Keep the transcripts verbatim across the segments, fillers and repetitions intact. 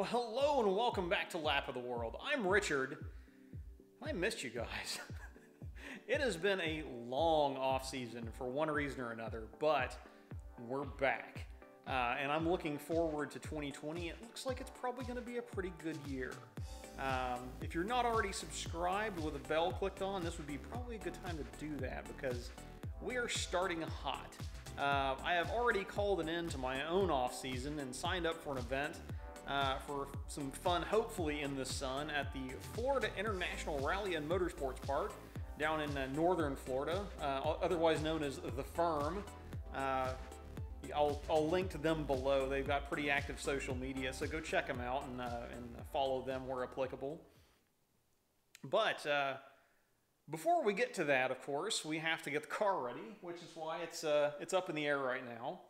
Well, hello and welcome back to Lap of the World. I'm Richard. I missed you guys. It has been a long off season for one reason or another, but we're back. Uh, and I'm looking forward to twenty twenty. It looks like it's probably gonna be a pretty good year. Um, if you're not already subscribed with a bell clicked on, this would be probably a good time to do that because we are starting hot. Uh, I have already called an end to my own off season and signed up for an event uh, for some fun, hopefully in the sun, at the Florida International Rally and Motorsports Park down in uh, northern Florida, uh, otherwise known as The Firm. Uh, I'll, I'll link to them below. They've got pretty active social media, so go check them out and, uh, and follow them where applicable. But uh, before we get to that, of course, we have to get the car ready, which is why it's, uh, it's up in the air right now.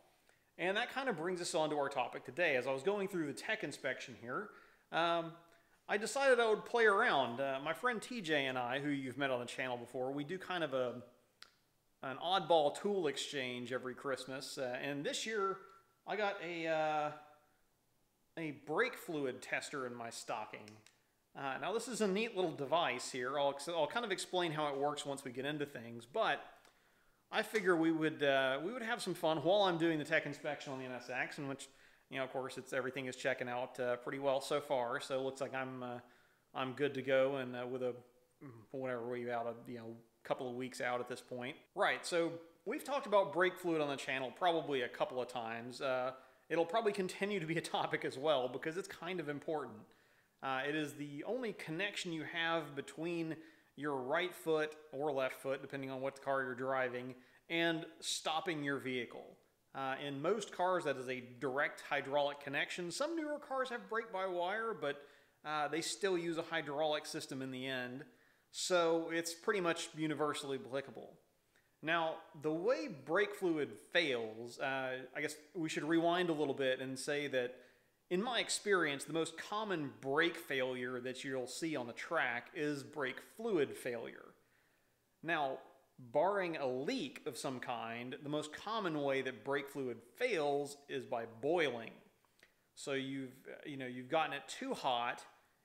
And that kind of brings us on to our topic today. As I was going through the tech inspection here, um, I decided I would play around. Uh, my friend T J and I, who you've met on the channel before, we do kind of a... an oddball tool exchange every Christmas, uh, and this year I got a uh, a brake fluid tester in my stocking. Uh, now this is a neat little device here. I'll, I'll kind of explain how it works once we get into things, but I figure we would uh, we would have some fun while I'm doing the tech inspection on the N S X, in which, you know, of course, it's everything is checking out uh, pretty well so far. So it looks like I'm uh, I'm good to go, and uh, with a whatever we out of you know. couple of weeks out at this point. Right, so we've talked about brake fluid on the channel probably a couple of times. Uh, it'll probably continue to be a topic as well because it's kind of important. Uh, it is the only connection you have between your right foot or left foot, depending on what car you're driving, and stopping your vehicle. Uh, in most cars, that is a direct hydraulic connection. Some newer cars have brake-by-wire, but uh, they still use a hydraulic system in the end. So it's pretty much universally applicable. Now, the way brake fluid fails, uh, I guess we should rewind a little bit and say that in my experience, the most common brake failure that you'll see on the track is brake fluid failure. Now, barring a leak of some kind, the most common way that brake fluid fails is by boiling. So you've, you know, you've gotten it too hot,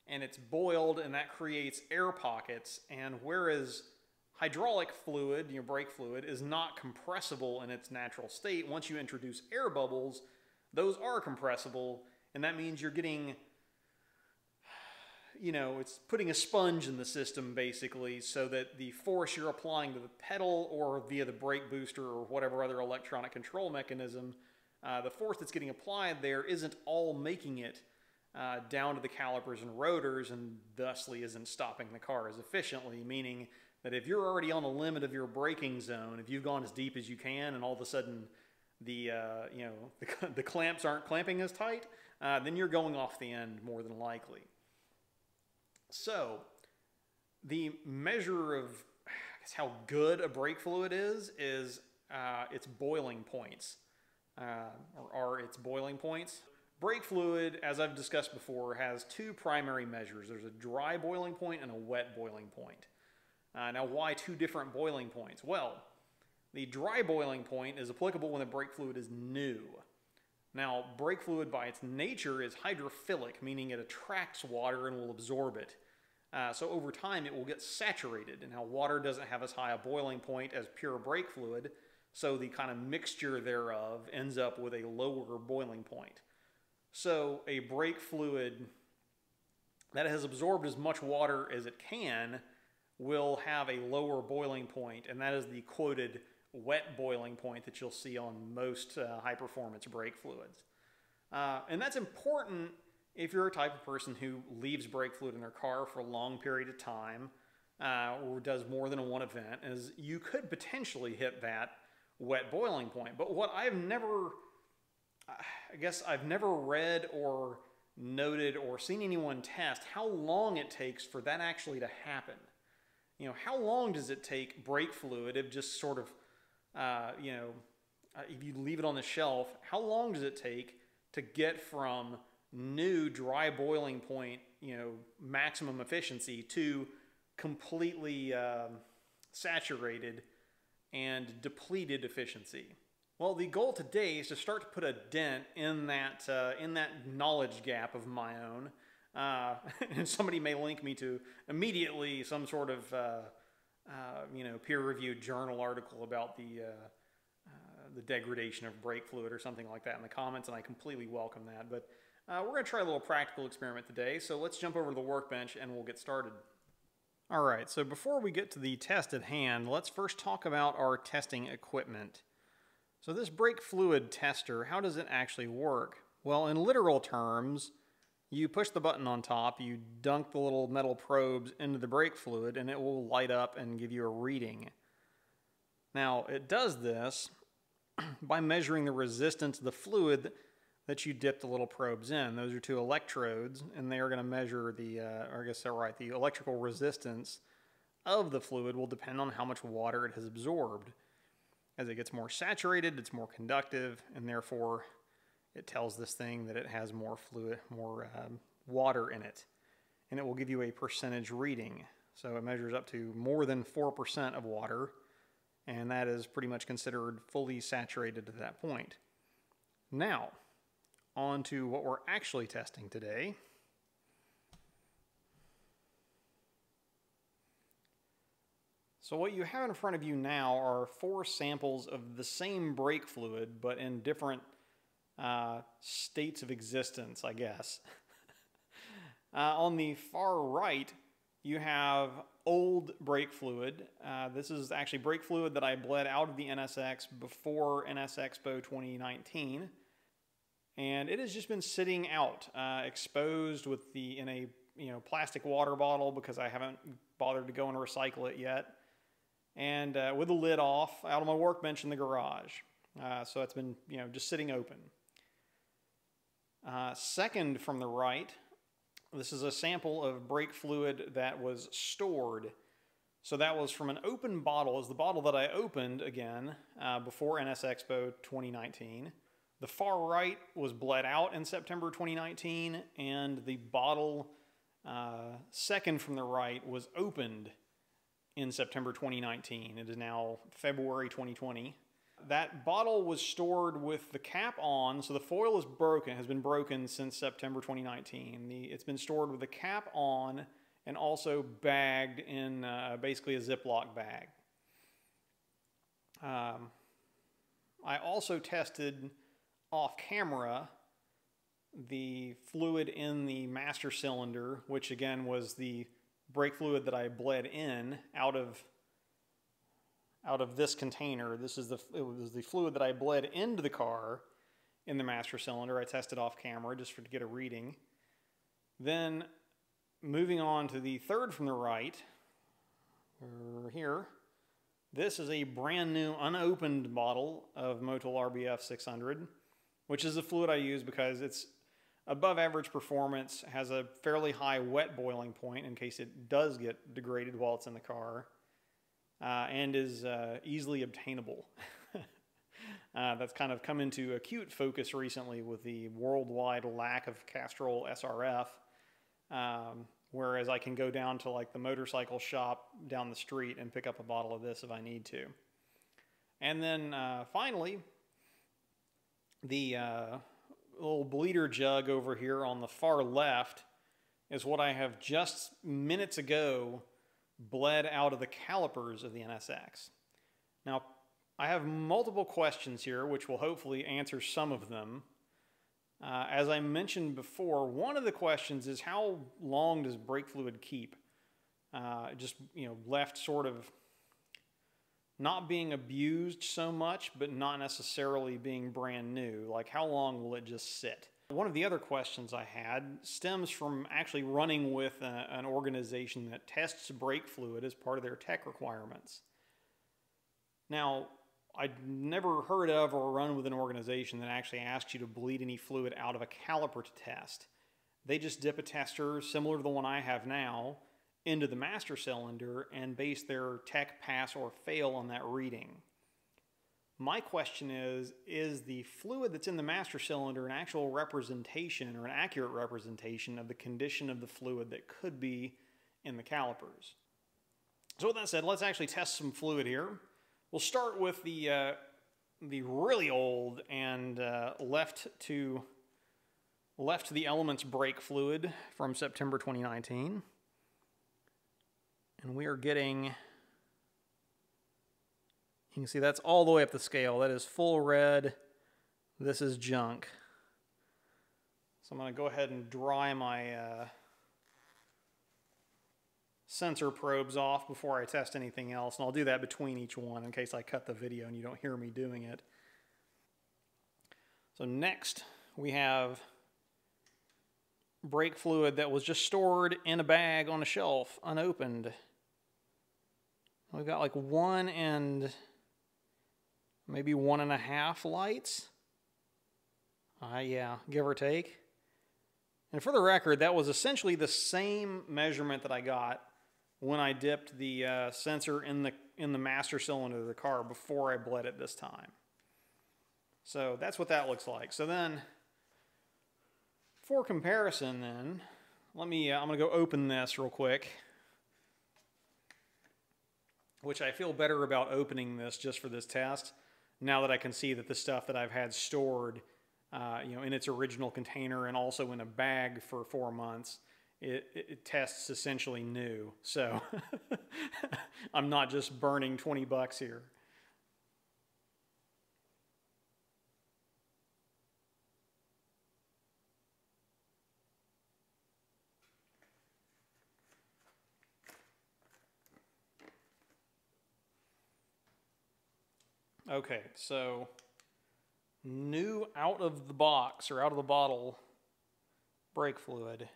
and it's boiled, and that creates air pockets. And whereas hydraulic fluid, your brake fluid, is not compressible in its natural state, once you introduce air bubbles, those are compressible, and that means you're getting, you know, it's putting a sponge in the system, basically, so that the force you're applying to the pedal or via the brake booster or whatever other electronic control mechanism, uh, the force that's getting applied there isn't all making it Uh, down to the calipers and rotors, and thusly isn't stopping the car as efficiently, meaning that if you're already on the limit of your braking zone, if you've gone as deep as you can and all of a sudden the, uh, you know, the, the clamps aren't clamping as tight, uh, then you're going off the end more than likely. So the measure of, I guess, how good a brake fluid is, is uh, its boiling points, uh, or are its boiling points. Brake fluid, as I've discussed before, has two primary measures. There's a dry boiling point and a wet boiling point. Uh, now, why two different boiling points? Well, the dry boiling point is applicable when the brake fluid is new. Now, brake fluid by its nature is hydrophilic, meaning it attracts water and will absorb it. Uh, so over time, it will get saturated. And now, water doesn't have as high a boiling point as pure brake fluid, so the kind of mixture thereof ends up with a lower boiling point. So a brake fluid that has absorbed as much water as it can will have a lower boiling point, and that is the quoted wet boiling point that you'll see on most uh, high-performance brake fluids. Uh, and that's important if you're a type of person who leaves brake fluid in their car for a long period of time uh, or does more than one event, as you could potentially hit that wet boiling point. But what I've never... I guess I've never read or noted or seen anyone test how long it takes for that actually to happen. You know, how long does it take brake fluid if just sort of, uh, you know, if you leave it on the shelf, how long does it take to get from new dry boiling point, you know, maximum efficiency to completely um, saturated and depleted efficiency? Well, the goal today is to start to put a dent in that uh, in that knowledge gap of my own. Uh, and somebody may link me to immediately some sort of uh, uh, you know, peer-reviewed journal article about the uh, uh, the degradation of brake fluid or something like that in the comments, and I completely welcome that. But uh, we're going to try a little practical experiment today, so let's jump over to the workbench and we'll get started. All right, so before we get to the test at hand, let's first talk about our testing equipment. So this brake fluid tester, how does it actually work? Well, in literal terms, you push the button on top, you dunk the little metal probes into the brake fluid, and it will light up and give you a reading. Now, it does this by measuring the resistance of the fluid that you dip the little probes in. Those are two electrodes, and they are going to measure the, uh, or I guess they're right, the electrical resistance of the fluid will depend on how much water it has absorbed. As it gets more saturated, it's more conductive, and therefore it tells this thing that it has more fluid, more um, water in it, and it will give you a percentage reading. So it measures up to more than four percent of water, and that is pretty much considered fully saturated at that point. Now, on to what we're actually testing today. So what you have in front of you now are four samples of the same brake fluid, but in different Uh, states of existence, I guess. uh, on the far right, you have old brake fluid. Uh, this is actually brake fluid that I bled out of the N S X before N S X P O twenty nineteen. And it has just been sitting out, uh, exposed with the in a you know plastic water bottle because I haven't bothered to go and recycle it yet. And uh, with the lid off, out on my workbench in the garage. Uh, so it's been you know just sitting open. Uh, second from the right, this is a sample of brake fluid that was stored. So that was from an open bottle, is the bottle that I opened again uh, before N S X P O twenty nineteen. The far right was bled out in September twenty nineteen, and the bottle uh, second from the right was opened in September twenty nineteen. It is now February twenty twenty. That bottle was stored with the cap on, so the foil is broken, has been broken since September twenty nineteen. The, it's been stored with the cap on and also bagged in uh, basically a Ziploc bag. Um, I also tested off camera the fluid in the master cylinder, which again was the brake fluid that I bled in out of out of this container. This is the, it was the fluid that I bled into the car in the master cylinder. I tested off camera just for, to get a reading. Then moving on to the third from the right, here, this is a brand new unopened bottle of Motul R B F six hundred, which is the fluid I use because it's above average performance, has a fairly high wet boiling point in case it does get degraded while it's in the car. Uh, and is uh, easily obtainable. uh, that's kind of come into acute focus recently with the worldwide lack of Castrol S R F, um, whereas I can go down to like the motorcycle shop down the street and pick up a bottle of this if I need to. And then uh, finally, the uh, little bleeder jug over here on the far left is what I have just minutes ago bled out of the calipers of the N S X. Now, I have multiple questions here, which will hopefully answer some of them. Uh, as I mentioned before, one of the questions is how long does brake fluid keep? Uh, just, you know, left sort of not being abused so much, but not necessarily being brand new. Like, how long will it just sit? One of the other questions I had stems from actually running with a, an organization that tests brake fluid as part of their tech requirements. Now, I'd never heard of or run with an organization that actually asks you to bleed any fluid out of a caliper to test. They just dip a tester, similar to the one I have now, into the master cylinder and base their tech pass or fail on that reading. My question is, is the fluid that's in the master cylinder an actual representation or an accurate representation of the condition of the fluid that could be in the calipers? So with that said, let's actually test some fluid here. We'll start with the uh, the really old and uh, left to left to the elements brake fluid from September twenty nineteen. And we are getting, you can see that's all the way up the scale. That is full red. This is junk. So I'm going to go ahead and dry my uh, sensor probes off before I test anything else. And I'll do that between each one in case I cut the video and you don't hear me doing it. So next we have brake fluid that was just stored in a bag on a shelf, unopened. We've got like one and maybe one and a half lights. Uh, yeah, give or take. And for the record, that was essentially the same measurement that I got when I dipped the uh, sensor in the, in the master cylinder of the car before I bled it this time. So that's what that looks like. So then, for comparison then, let me, uh, I'm gonna go open this real quick, which I feel better about opening this just for this test, now that I can see that the stuff that I've had stored uh, you know, in its original container and also in a bag for four months, it, it tests essentially new. So I'm not just burning twenty bucks here. Okay, so new out of the box or out of the bottle brake fluid.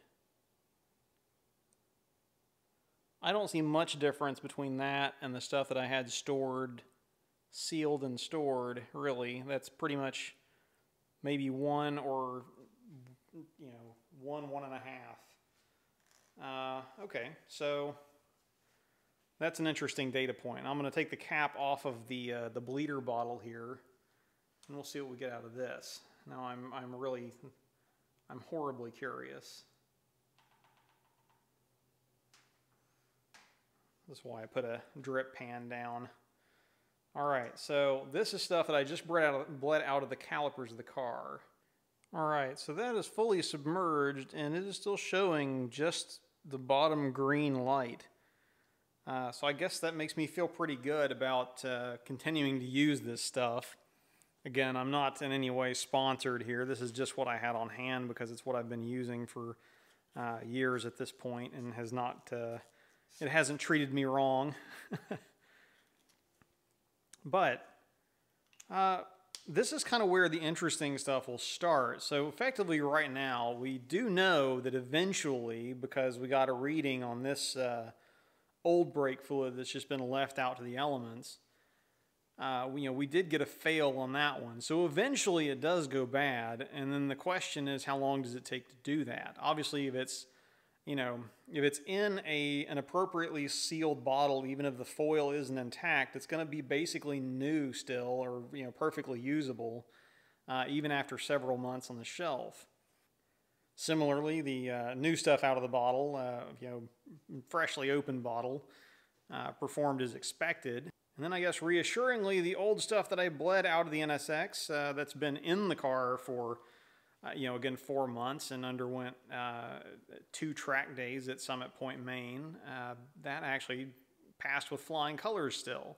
I don't see much difference between that and the stuff that I had stored, sealed and stored, really. That's pretty much maybe one or, you know, one, one and a half. Uh, okay, so that's an interesting data point. I'm gonna take the cap off of the, uh, the bleeder bottle here, and we'll see what we get out of this. Now I'm, I'm really, I'm horribly curious. That's why I put a drip pan down. All right, so this is stuff that I just bled out of, bled out of the calipers of the car. All right, so that is fully submerged, and it is still showing just the bottom green light. Uh, so I guess that makes me feel pretty good about uh, continuing to use this stuff. Again, I'm not in any way sponsored here. This is just what I had on hand because it's what I've been using for uh, years at this point, and has not, uh, it hasn't treated me wrong. But uh, this is kind of where the interesting stuff will start. So effectively right now, we do know that eventually, because we got a reading on this uh, old brake fluid that's just been left out to the elements, uh, we, you know, we did get a fail on that one. So eventually it does go bad, and then the question is, how long does it take to do that? Obviously, if it's, you know, if it's in a, an appropriately sealed bottle, even if the foil isn't intact, it's going to be basically new still, or, you know, perfectly usable, uh, even after several months on the shelf. Similarly, the uh, new stuff out of the bottle, uh, you know, freshly opened bottle, uh, performed as expected. And then I guess reassuringly, the old stuff that I bled out of the N S X uh, that's been in the car for, uh, you know, again, four months and underwent uh, two track days at Summit Point, Maine, uh, that actually passed with flying colors still.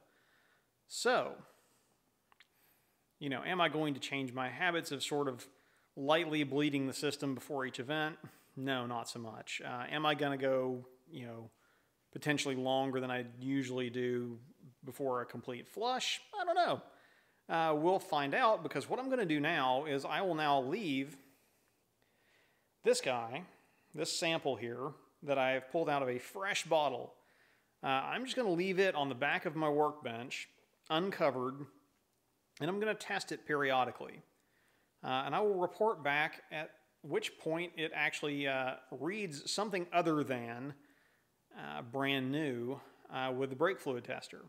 So, you know, am I going to change my habits of sort of lightly bleeding the system before each event? No, not so much. Uh, am I going to go, you know, potentially longer than I usually do before a complete flush? I don't know. Uh, we'll find out, because what I'm going to do now is I will now leave this guy, this sample here that I've pulled out of a fresh bottle. Uh, I'm just going to leave it on the back of my workbench, uncovered, and I'm going to test it periodically. Uh, and I will report back at which point it actually uh, reads something other than uh, brand new uh, with the brake fluid tester.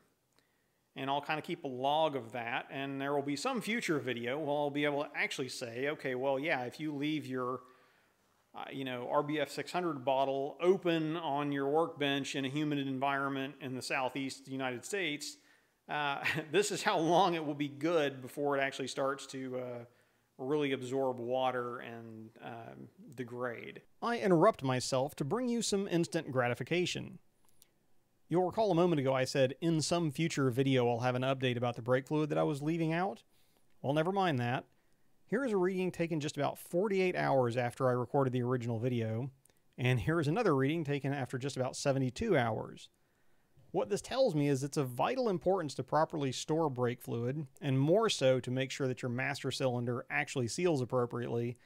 And I'll kind of keep a log of that, and there will be some future video where I'll be able to actually say, okay, well, yeah, if you leave your uh, you know, R B F six hundred bottle open on your workbench in a humid environment in the southeast United States, uh, this is how long it will be good before it actually starts to uh, really absorb water and uh, degrade. I interrupt myself to bring you some instant gratification. You'll recall a moment ago I said, in some future video I'll have an update about the brake fluid that I was leaving out. Well, never mind that. Here is a reading taken just about forty-eight hours after I recorded the original video, and here is another reading taken after just about seventy-two hours. What this tells me is it's of vital importance to properly store brake fluid, and more so to make sure that your master cylinder actually seals appropriately,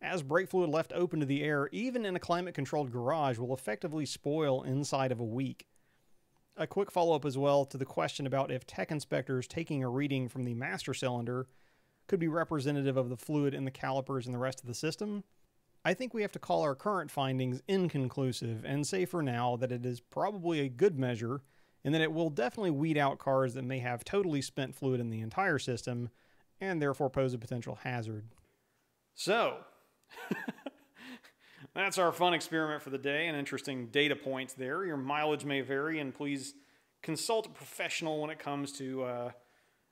as brake fluid left open to the air, even in a climate-controlled garage, will effectively spoil inside of a week. A quick follow-up as well to the question about if tech inspectors taking a reading from the master cylinder could be representative of the fluid in the calipers and the rest of the system. I think we have to call our current findings inconclusive and say for now that it is probably a good measure and that it will definitely weed out cars that may have totally spent fluid in the entire system and therefore pose a potential hazard. So, that's our fun experiment for the day and interesting data points there. Your mileage may vary, and please consult a professional when it comes to uh,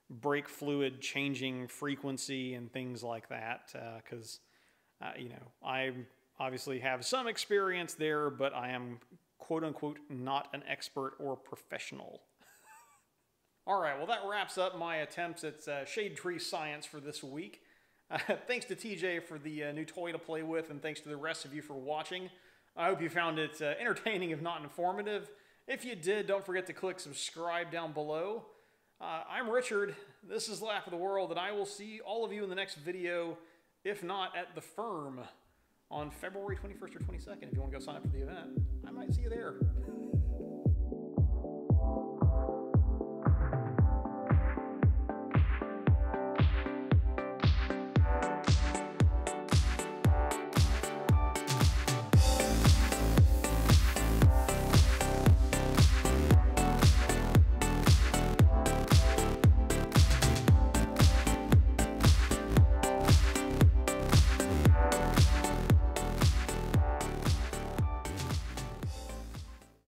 brake fluid changing frequency and things like that, because... Uh, Uh, you know, I obviously have some experience there, but I am, quote unquote, not an expert or professional. All right, well, that wraps up my attempts at uh, shade tree science for this week. Uh, thanks to T J for the uh, new toy to play with, and thanks to the rest of you for watching. I hope you found it uh, entertaining, if not informative. If you did, don't forget to click subscribe down below. Uh, I'm Richard, this is Lap of the World, and I will see all of you in the next video. If not, at The Firm on February twenty-first or twenty-second. If you want to go sign up for the event, I might see you there.